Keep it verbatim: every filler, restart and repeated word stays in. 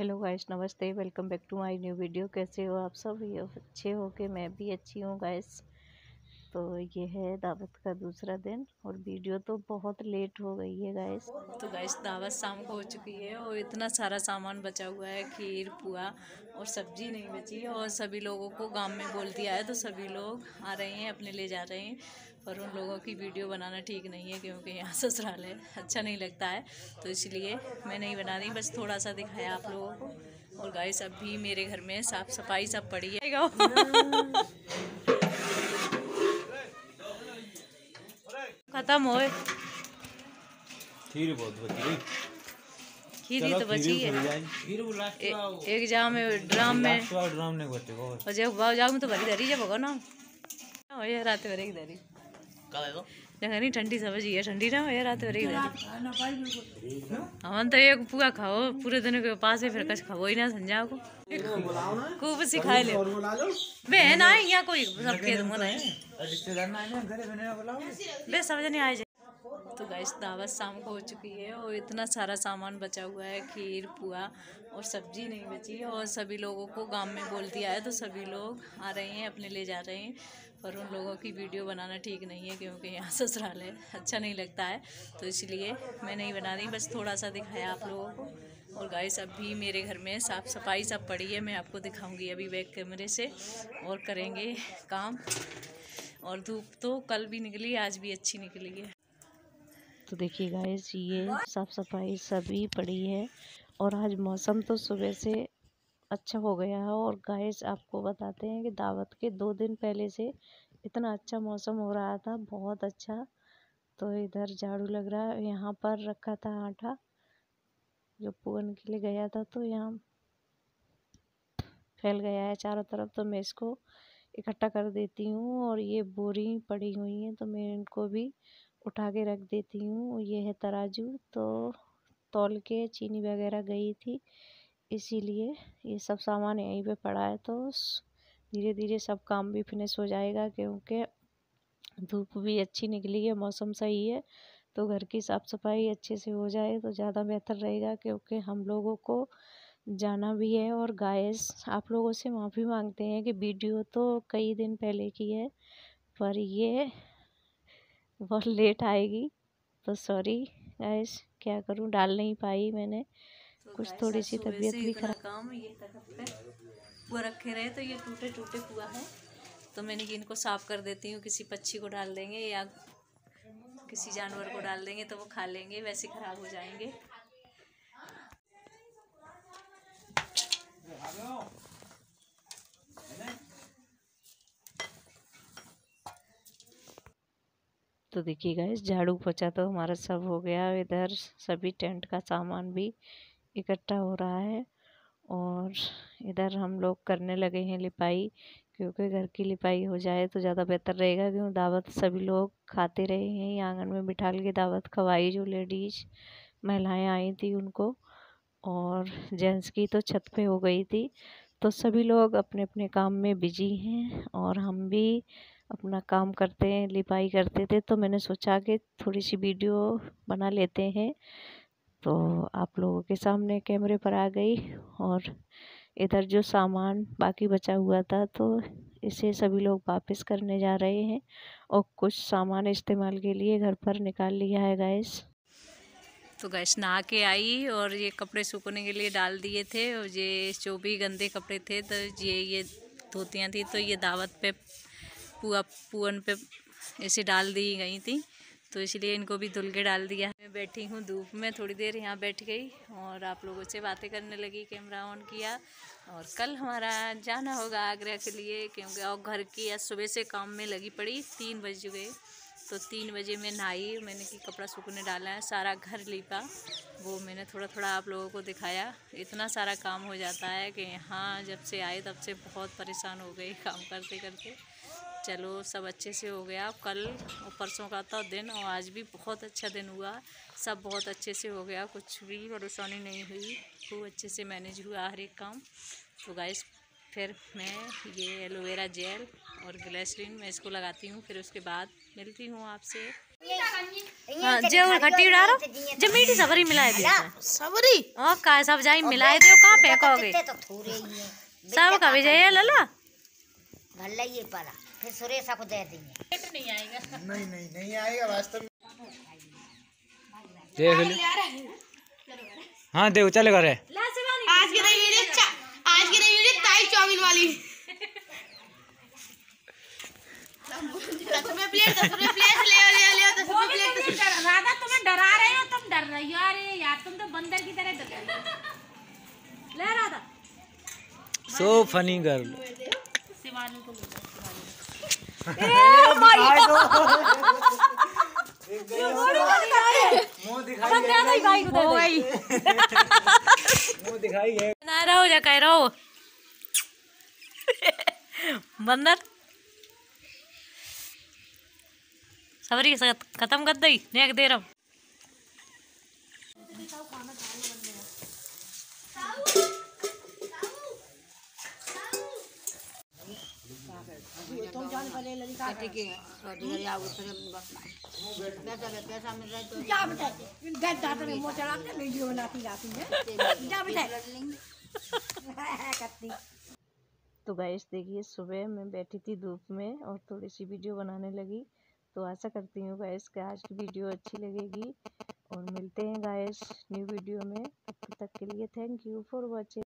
Hello guys, नमस्ते। Welcome back to my new video. कैसे हो आप सब? ये अच्छे हो के मैं भी अच्छी हूँ गाइस। तो ये है दावत का दूसरा दिन और वीडियो तो बहुत लेट हो गई है गाइस। तो गाइस दावत शाम को हो चुकी है और इतना सारा सामान बचा हुआ है, खीर पुआ और सब्जी नहीं बची है। और सभी लोगों को गांव में बोल दिया है तो सभी लोग आ रहे हैं, अपने ले जा रहे हैं। पर उन लोगों की वीडियो बनाना ठीक नहीं है क्योंकि यहाँ ससुराल है, अच्छा नहीं लगता है, तो इसलिए मैं नहीं बना रही, बस थोड़ा सा दिखाया आप लोगों को। और गाइस अब भी मेरे घर में साफ़ सफाई सब पड़ी है, खत्म होए। खीर बहुत बची है, खीर तो बची है। एक जाम में ड्राम में ड्राम ने बचे हो और जब भाव जाम तो भरी धरी जब होगा ना हो ये रात भर एक धरी का हो जगह नहीं, ठंडी सब्जी है, ठंडी ना हो ये रात भर एक धरी। हम तो एक पूरा खाओ पूरे दिन के पास है, फिर कछ खाओ ही ना। संजा को खूब सिखाए ले बहन आए, यहाँ कोई सबके मन है नहीं आए। तो गाइस दावत शाम को हो चुकी है और इतना सारा सामान बचा हुआ है, खीर पुआ और सब्जी नहीं बची है। और सभी लोगों को गांव में बोल दिया है तो सभी लोग आ रहे हैं, अपने ले जा रहे हैं। पर उन लोगों की वीडियो बनाना ठीक नहीं है क्योंकि यहाँ ससुराल है, अच्छा नहीं लगता है, तो इसलिए मैं नहीं बना रही, बस थोड़ा सा दिखाया आप लोगों को। और गाइस अब भी मेरे घर में साफ़ सफाई सब पड़ी है, मैं आपको दिखाऊंगी अभी बैक कैमरे से। और करेंगे काम। और धूप तो कल भी निकली, आज भी अच्छी निकली है। तो देखिए गाइस ये साफ़ सफाई सभी पड़ी है। और आज मौसम तो सुबह से अच्छा हो गया है। और गाइस आपको बताते हैं कि दावत के दो दिन पहले से इतना अच्छा मौसम हो रहा था, बहुत अच्छा। तो इधर झाड़ू लग रहा है, यहाँ पर रखा था आटा जो पूरन के लिए गया था, तो यहाँ फैल गया है चारों तरफ, तो मैं इसको इकट्ठा कर देती हूँ। और ये बोरी पड़ी हुई हैं तो मैं इनको भी उठा के रख देती हूँ। ये है तराजू, तो तौल के चीनी वगैरह गई थी, इसीलिए ये सब सामान यहीं पे पड़ा है। तो धीरे धीरे सब काम भी फिनिश हो जाएगा क्योंकि धूप भी अच्छी निकली है, मौसम सही है, तो घर की साफ़ सफाई अच्छे से हो जाए तो ज़्यादा बेहतर रहेगा क्योंकि हम लोगों को जाना भी है। और गाइस आप लोगों से माफ़ी मांगते हैं कि वीडियो तो कई दिन पहले की है पर ये बहुत लेट आएगी, तो सॉरी गाइस, क्या करूं, डाल नहीं पाई मैंने। तो कुछ थोड़ी सी तबीयत भी खराब। काम ये पुआ रखे रहे तो ये टूटे टूटे पुआ है, तो मैंने इनको साफ़ कर देती हूँ। किसी पक्षी को डाल देंगे या किसी जानवर को डाल देंगे तो वो खा लेंगे, वैसे ख़राब हो जाएंगे। तो देखिए गाइस झाड़ू पोछा तो हमारा सब हो गया। इधर सभी टेंट का सामान भी इकट्ठा हो रहा है और इधर हम लोग करने लगे हैं लिपाई, क्योंकि घर की लिपाई हो जाए तो ज़्यादा बेहतर रहेगा। क्यों दावत सभी लोग खाते रहे हैं, आंगन में बिठा के दावत खवाई, जो लेडीज़ महिलाएं आई थी उनको, और जेंट्स की तो छत पे हो गई थी। तो सभी लोग अपने अपने काम में बिजी हैं और हम भी अपना काम करते हैं, लिपाई करते थे। तो मैंने सोचा कि थोड़ी सी वीडियो बना लेते हैं, तो आप लोगों के सामने कैमरे पर आ गई। और इधर जो सामान बाकी बचा हुआ था तो इसे सभी लोग वापस करने जा रहे हैं और कुछ सामान इस्तेमाल के लिए घर पर निकाल लिया है गाइस। तो गैस नहा के आई और ये कपड़े सूखने के लिए डाल दिए थे। और ये जो भी गंदे कपड़े थे तो ये ये धोतियाँ थी तो ये दावत पे पुआ पुअन पे ऐसे डाल दी गई थी, तो इसलिए इनको भी धुल के डाल दिया। मैं बैठी हूँ धूप में थोड़ी देर, यहाँ बैठ गई और आप लोगों से बातें करने लगी, कैमरा ऑन किया। और कल हमारा जाना होगा आगरा के लिए क्योंकि और घर की आज सुबह से काम में लगी पड़ी, तीन बज गए। तो तीन बजे मैं नहाई, मैंने कि कपड़ा सूखने डाला है, सारा घर लीपा, वो मैंने थोड़ा थोड़ा आप लोगों को दिखाया। इतना सारा काम हो जाता है कि हाँ जब से आए तब से बहुत परेशान हो गई काम करते करते। चलो सब अच्छे से हो गया। कल और परसों का था दिन और आज भी बहुत अच्छा दिन हुआ, सब बहुत अच्छे से हो गया, कुछ भी परेशानी नहीं हुई, खूब अच्छे से मैनेज हुआ हर एक काम। तो गाइस फिर मैं ये एलोवेरा जेल और ग्लिसरीन मैं इसको लगाती हूँ, फिर उसके बाद मिलती हूँ आपसे। जेवर खट्टी उड़ा रो जे मीठी सबरी मिलाए दे सबरी ओ का सब जाई मिलाए दे कहां फेंकोगे सब का विजय लला भल्ला ये पाला फिर सुरेशा को दे देंगे नहीं आएगा नहीं नहीं नहीं आएगा वास्तव में देख ले हां देखो चले घर है आज की नई वीडियो अच्छा आज की नई वीडियो ताई चाउमीन वाली तुम्हें प्लेट तुम्हें प्लेट ले ले ले तुम्हें प्लेट राधा तुम्हें डरा रहे हो तुम डर रही हो अरे यार तुम तो बंदर की तरह डर रही हो ले Radha so funny girl Shivani को ले ए माय मुंह दिखाई बंद आ गई भाई उधर भाई मुंह दिखाई है ना रहो जा कह रहो बंदर सबरी के साथ खत्म कर दई नेक दे रहा तो गाइस देखिए सुबह मैं बैठी थी धूप में और थोड़ी सी वीडियो बनाने लगी तो आशा करती हूँ गाइस कि आज की वीडियो अच्छी लगेगी और मिलते हैं गाइस न्यू वीडियो में। तब तक के लिए थैंक यू फॉर वॉचिंग।